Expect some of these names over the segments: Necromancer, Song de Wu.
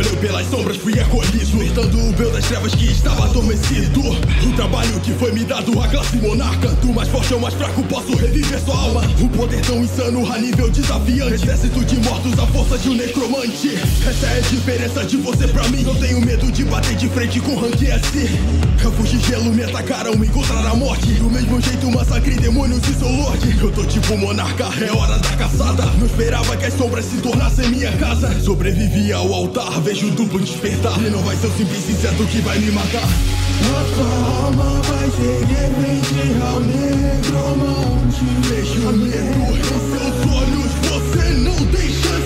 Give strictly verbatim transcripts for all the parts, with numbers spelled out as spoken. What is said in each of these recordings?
escolheu pelas sombras, fui acolhido, listando o meu das trevas que estava adormecido. O trabalho que foi me dado à classe monarca, do mais forte ao mais fraco posso reviver sua alma. O poder tão insano a nível desafiante, exército de mortos, a força de um necromante. Essa é a diferença de você pra mim. Não tenho medo de bater de frente com rank S. Eu fugi gelo, me atacaram, me encontraram a morte. Do mesmo jeito massacrei demônios e seu lorde. Eu tô tipo monarca, é hora da caçada. Não esperava que as sombras se tornassem minha casa. Sobrevivi ao altar, vejo o duplo despertar. E não vai ser o simples inseto que vai me matar. A alma vai seguir frente ao necromante. Deixa o medo em seus olhos, você não tem chance.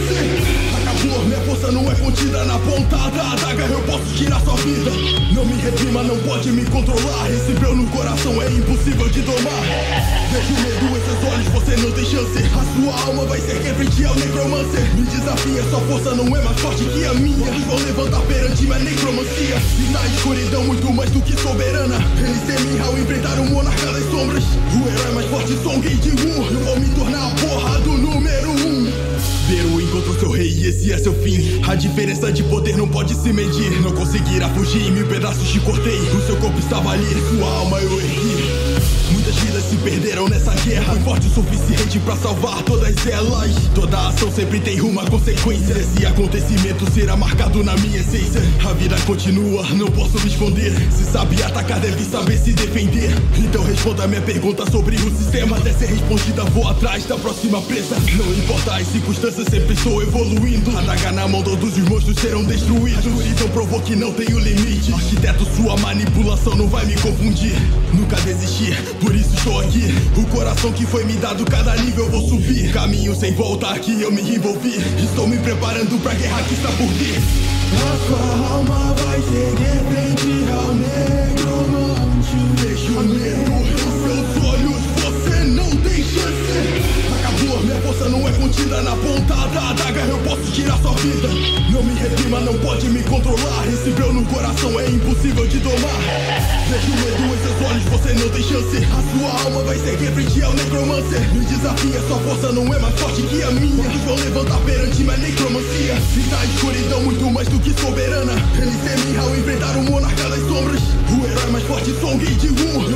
Minha força não é contida na ponta da adaga, eu posso tirar sua vida. Não me reprima, não pode me controlar. Esse breu no coração é impossível de domar. Vejo medo em seus olhos, você não tem chance. A sua alma vai ser frente ao necromancer. Me desafia, sua força não é mais forte que a minha. Todos vão levantar perante minha necromancia. E na escuridão muito mais do que soberana, eles temem ao enfrentar o monarca das sombras. O herói mais forte, Song de Wu. Eu vou me tornar a porra do número um. Eu encontro seu rei e esse é seu fim. A diferença de poder não pode se medir. Não conseguirá fugir, mil pedaços te cortei. O seu corpo estava ali, sua alma eu ergui. Muitas vidas se perderam nessa guerra. Fui forte o suficiente pra salvar todas elas. Toda ação sempre tem uma consequência. Esse acontecimento será marcado na minha essência. A vida continua, não posso me esconder. Se sabe atacar, deve saber se defender. Então responda minha pergunta sobre o sistema. Até ser respondida, vou atrás da próxima presa. Não importa as circunstâncias, sempre estou evoluindo. Adaga na mão, todos os monstros serão destruídos. Então provou que não tenho limite. Arquiteto, sua manipulação não vai me confundir. Nunca desistir, por isso estou aqui. O coração que foi me dado, cada nível eu vou subir. Caminho sem volta, aqui eu me envolvi. Estou me preparando pra guerra que está por vir. A sua alma vai seguir frente ao necromante. Deixa o medo em seus olhos, você não tem chance. Acabou, minha força não é contida na ponta da adaga, eu posso tirar sua vida. Não me reprima, não pode me controlar. Esse breu no coração é impossível de domar. Vejo medo em seus olhos, você não tem chance. A sua alma vai seguir frente ao necromancer. Me desafia, sua força não é mais forte que a minha. Eles vão levantar perante minha necromancia. E na escuridão muito mais do que soberana, eles temem ao enfrentar o monarca das sombras. O herói mais forte, Song de Wu.